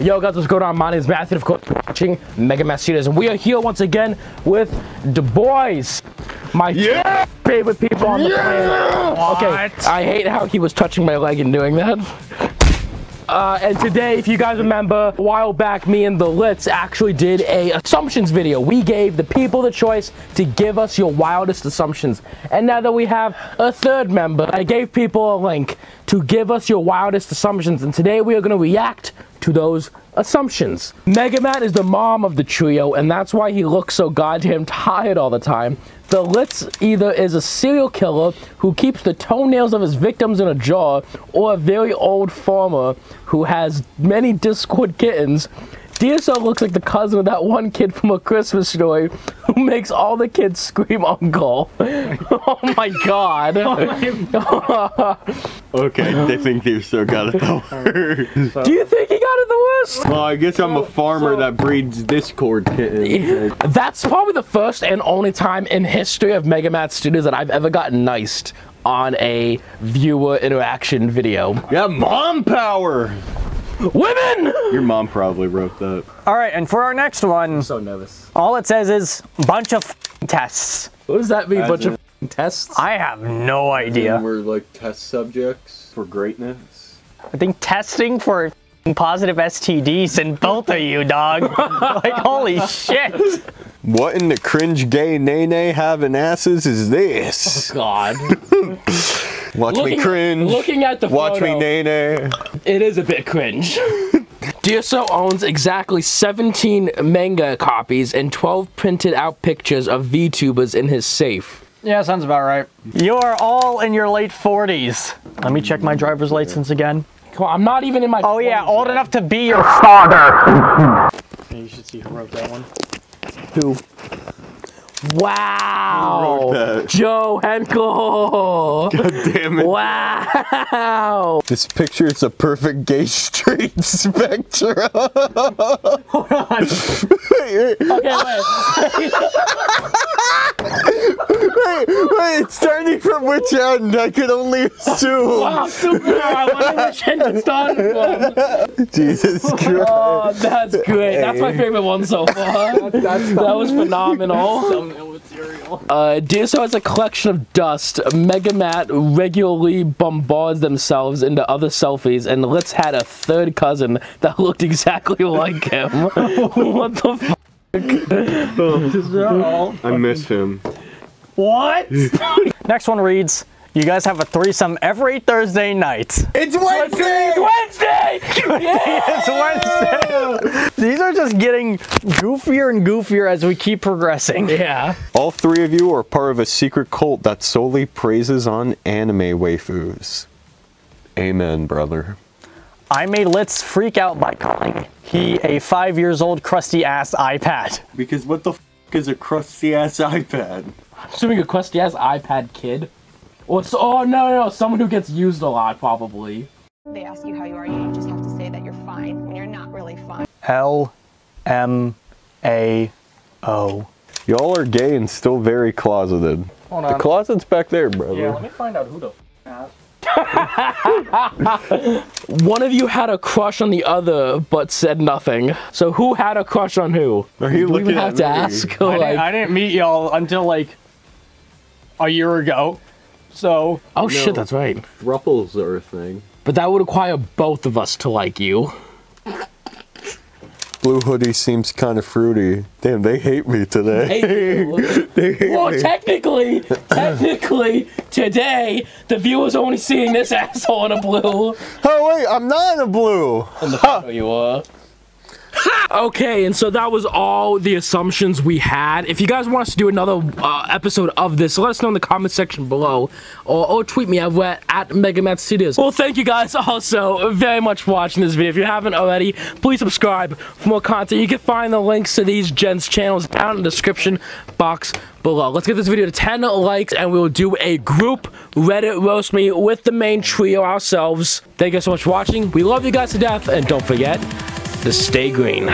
Yo guys, what's going on? My name is Matthew, of course, watching Mega-Matt Studios, and we are here once again with the boys, my favorite people on the planet. Okay, I hate how he was touching my leg and doing that. And today, if you guys remember, a while back, me and The Littz actually did a assumptions video. We gave the people the choice to give us your wildest assumptions. And now that we have a third member, I gave people a link to give us your wildest assumptions. And today we are going to react to those assumptions. Mega-Matt is the mom of the trio, and that's why he looks so goddamn tired all the time. The Littz either is a serial killer who keeps the toenails of his victims in a jar, or a very old farmer who has many Discord kittens. Dearso looks like the cousin of that one kid from A Christmas Story who makes all the kids scream uncle. Oh my god. Okay, they think Dearso got it the worst. Do you think he got it the worst? Well, I guess I'm a farmer that breeds Discord kittens. That's probably the first and only time in history of Mega-Matt Studios that I've ever gotten niced on a viewer interaction video. Yeah, mom power! Women! Your mom probably wrote that. Alright, and for our next one. I'm so nervous. All it says is bunch of tests. What does that mean, as bunch of tests? I have no idea. And we're like test subjects for greatness. I think testing for positive STDs in both of you, dog. Like, holy shit. What in the cringe gay nay-nay having asses is this? Oh, God. Watch me cringe. Looking at the photo. Watch me nay-nay. It is a bit cringe. Dearso owns exactly 17 manga copies and 12 printed out pictures of VTubers in his safe. Yeah, sounds about right. You are all in your late 40s. Let me check my driver's license again. Come on, I'm not even in my 20s. Oh yeah, old enough to be your father. You should see who wrote that one. Who? Wow! Joe Henkel! God damn it. Wow! This picture is a perfect gay straight spectrum! Hold on! Okay, wait. Wait, starting from which end? I could only assume. Wow, super! I wonder which end it started from. Jesus Christ. Oh, that's great. Hey. That's my favorite one so far. That was phenomenal. Dearso has a collection of dust. Mega-Matt regularly bombards themselves into other selfies, and Littz had a third cousin that looked exactly like him. What the fuck? I miss him. What? Next one reads, you guys have a threesome every Thursday night. It's Wednesday! It's Wednesday! Yeah! It's Wednesday! These are just getting goofier and goofier as we keep progressing. Yeah. All three of you are part of a secret cult that solely praises on anime waifus. Amen, brother. I made Littz freak out by calling he a 5-year-old crusty ass iPad. Because what the f is a crusty ass iPad? I'm assuming a crusty ass iPad kid. Or so, oh no, someone who gets used a lot probably. They ask you how you are, you just have to say that you're fine when you're not really fine. LMAO. Y'all are gay and still very closeted. Hold on. The closet's back there, brother. Yeah, let me find out who the f asked. One of you had a crush on the other but said nothing. So who had a crush on who? Are you looking at me? Ask? Or, I didn't meet y'all until like a year ago. So shit, that's right. Thruples are a thing. But that would require both of us to like you. Blue hoodie seems kind of fruity. Damn, they hate me today. They hate me. Technically, today, the viewer's only seeing this asshole in a blue. Oh wait, I'm not in a blue. In the photo you are. Okay, and so that was all the assumptions we had. If you guys want us to do another episode of this, let us know in the comment section below, or tweet me at Mega-Matt Studios. Well, thank you guys also very much for watching this video. If you haven't already, please subscribe for more content. You can find the links to these gents' channels down in the description box below. Let's get this video to 10 likes, and we will do a group Reddit roast me with the main trio ourselves. Thank you guys so much for watching. We love you guys to death, and don't forget to stay green.